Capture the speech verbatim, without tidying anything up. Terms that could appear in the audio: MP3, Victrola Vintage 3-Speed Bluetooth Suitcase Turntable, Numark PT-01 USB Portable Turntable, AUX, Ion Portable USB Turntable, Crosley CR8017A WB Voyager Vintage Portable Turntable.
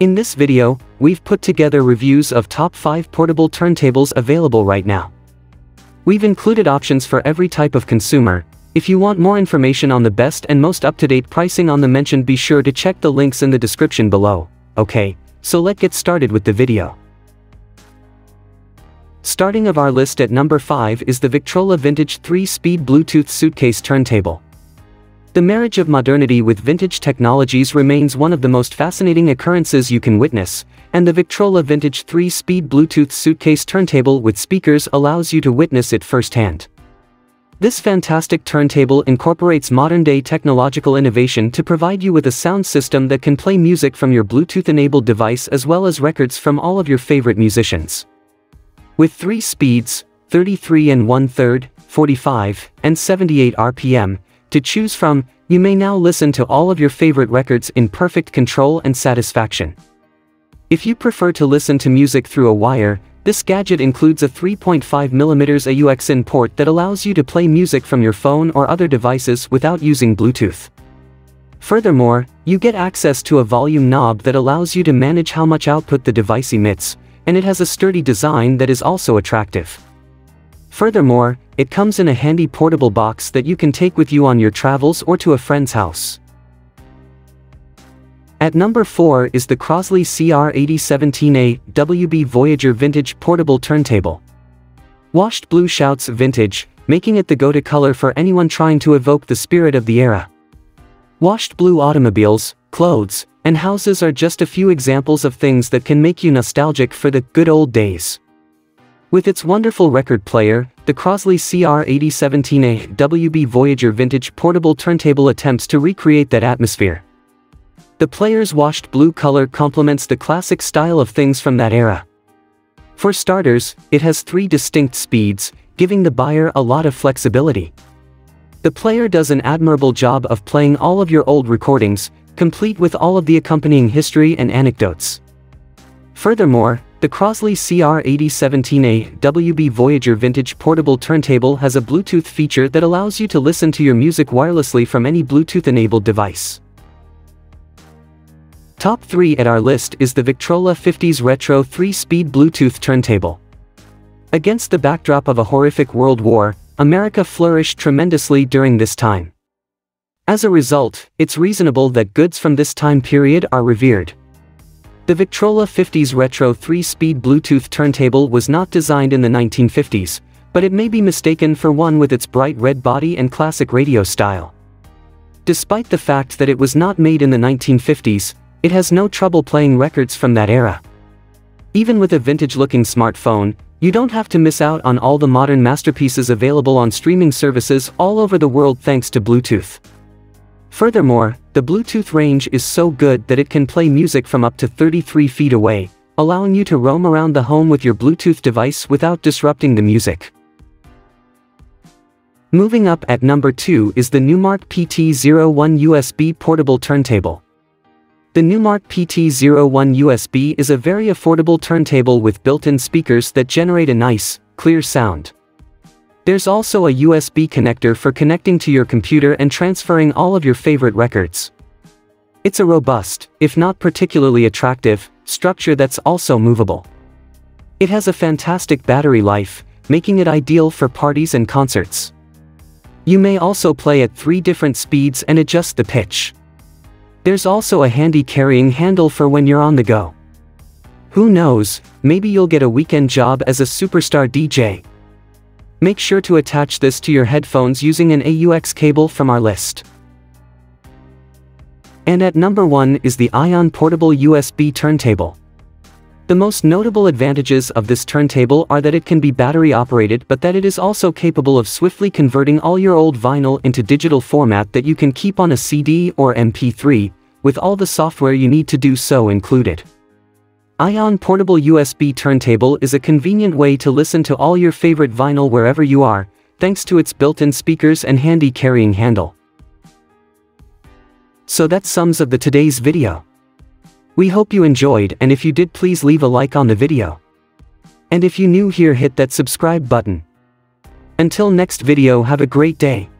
In this video, we've put together reviews of top five portable turntables available right now. We've included options for every type of consumer. If you want more information on the best and most up-to-date pricing on the mentioned, be sure to check the links in the description below. Okay, so let's get started with the video. Starting of our list at number five is the Victrola Vintage three speed Bluetooth Suitcase Turntable. The marriage of modernity with vintage technologies remains one of the most fascinating occurrences you can witness, and the Victrola Vintage three speed Bluetooth Suitcase Turntable with speakers allows you to witness it firsthand. This fantastic turntable incorporates modern-day technological innovation to provide you with a sound system that can play music from your Bluetooth-enabled device as well as records from all of your favorite musicians. With three speeds, thirty-three and one-third, forty-five, and seventy-eight R P M, to choose from, you may now listen to all of your favorite records in perfect control and satisfaction. If you prefer to listen to music through a wire, this gadget includes a three point five millimeter A U X in port that allows you to play music from your phone or other devices without using Bluetooth. Furthermore, you get access to a volume knob that allows you to manage how much output the device emits, and it has a sturdy design that is also attractive. Furthermore, it comes in a handy portable box that you can take with you on your travels or to a friend's house. At number four is the Crosley C R eighty seventeen A W B Voyager Vintage Portable Turntable. Washed blue shouts vintage, making it the go-to color for anyone trying to evoke the spirit of the era. Washed blue automobiles, clothes, and houses are just a few examples of things that can make you nostalgic for the good old days. With its wonderful record player, the Crosley C R eighty seventeen A W B Voyager Vintage Portable Turntable attempts to recreate that atmosphere. The player's washed blue color complements the classic style of things from that era. For starters, it has three distinct speeds, giving the buyer a lot of flexibility. The player does an admirable job of playing all of your old recordings, complete with all of the accompanying history and anecdotes. Furthermore, the Crosley C R eighty seventeen A W B Voyager Vintage Portable Turntable has a Bluetooth feature that allows you to listen to your music wirelessly from any Bluetooth-enabled device. Top three at our list is the Victrola fifty's Retro three speed Bluetooth Turntable. Against the backdrop of a horrific world war, America flourished tremendously during this time. As a result, it's reasonable that goods from this time period are revered. The Victrola fifty's Retro three speed Bluetooth turntable was not designed in the nineteen fifties, but it may be mistaken for one with its bright red body and classic radio style. Despite the fact that it was not made in the nineteen fifties, it has no trouble playing records from that era. Even with a vintage-looking smartphone, you don't have to miss out on all the modern masterpieces available on streaming services all over the world thanks to Bluetooth. Furthermore, the Bluetooth range is so good that it can play music from up to thirty-three feet away, allowing you to roam around the home with your Bluetooth device without disrupting the music. Moving up at number two is the Numark P T zero one U S B Portable Turntable. The Numark P T zero one U S B is a very affordable turntable with built-in speakers that generate a nice, clear sound. There's also a U S B connector for connecting to your computer and transferring all of your favorite records. It's a robust, if not particularly attractive, structure that's also movable. It has a fantastic battery life, making it ideal for parties and concerts. You may also play at three different speeds and adjust the pitch. There's also a handy carrying handle for when you're on the go. Who knows, maybe you'll get a weekend job as a superstar D J. Make sure to attach this to your headphones using an A U X cable from our list. And at number one is the Ion Portable U S B Turntable. The most notable advantages of this turntable are that it can be battery operated, but that it is also capable of swiftly converting all your old vinyl into digital format that you can keep on a C D or M P three, with all the software you need to do so included. Ion Portable U S B Turntable is a convenient way to listen to all your favorite vinyl wherever you are, thanks to its built-in speakers and handy carrying handle. So that sums up the today's video. We hope you enjoyed, and if you did, please leave a like on the video. And if you new here, hit that subscribe button. Until next video, have a great day.